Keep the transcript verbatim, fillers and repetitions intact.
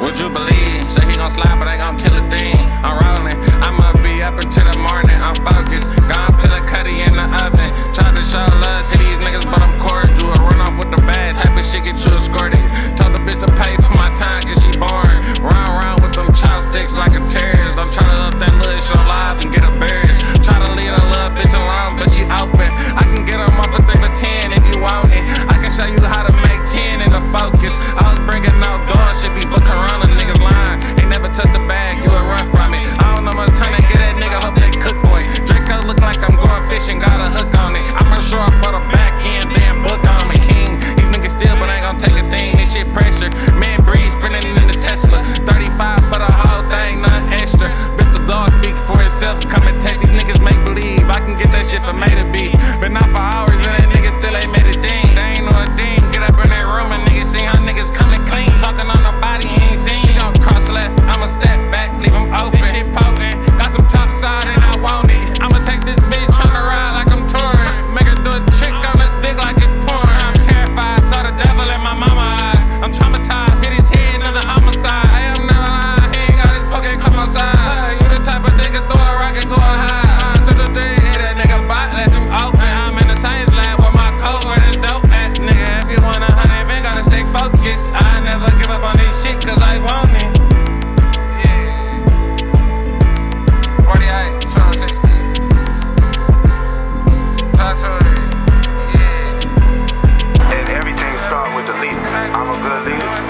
Would you believe? Say he gon' slide, but I gon' kill a thing. I'm rolling, I'ma be up until the morning. I'm focused, gon' peel a cutty in the oven. Try to show love to these niggas, but I'm cordial. Run off with the bad type of shit, get you escorted. Told the bitch to pay for my time, cause she boring. Run around with them chopsticks like a terrorist. I'm trying to up that little shit alive and get a bear. Try to leave a little bitch alone, but she open. I can get them up a thing for ten if you want it. I can show you how to make ten in the focus. I was bringing no doors, should be for Corona, niggas lying. Ain't never touched the bag, you would run from it. I don't know my time to get that nigga, hope they cook boy. Draco look like I'm going fishing, got a hook on it. I'm gonna show up for the back end, damn book on me, king. These niggas still, but I ain't gonna take a thing, this shit pressure. Man breeze, spinning in the Tesla. thirty-five for the whole thing, nothing extra. Bitch, the dog speak for itself, come and text these niggas, make believe. I can get that shit for made to be. But not for hours, and that nigga still ain't made a thing. They ain't no a thing, get up in that room and niggas see how niggas coming clean. Talking on the body, he ain't seen. He gon' cross left, I'ma step back, leave him open. This shit potent, got some top side and I want it. I'ma take this bitch on the ride like I'm touring. Make her do a trick on the dick like it's porn. I'm terrified, saw the devil in my mama eyes. I'm traumatized, hit his head, another homicide. I am never lying, he ain't got his pocket, come outside. You the type of nigga throw a rocket, go on high. Focus, I never give up on this shit cause I want it. Yeah. forty-eight, turn sixty. Talk to it. Yeah. And everything starts with the leader. I'm a good leader.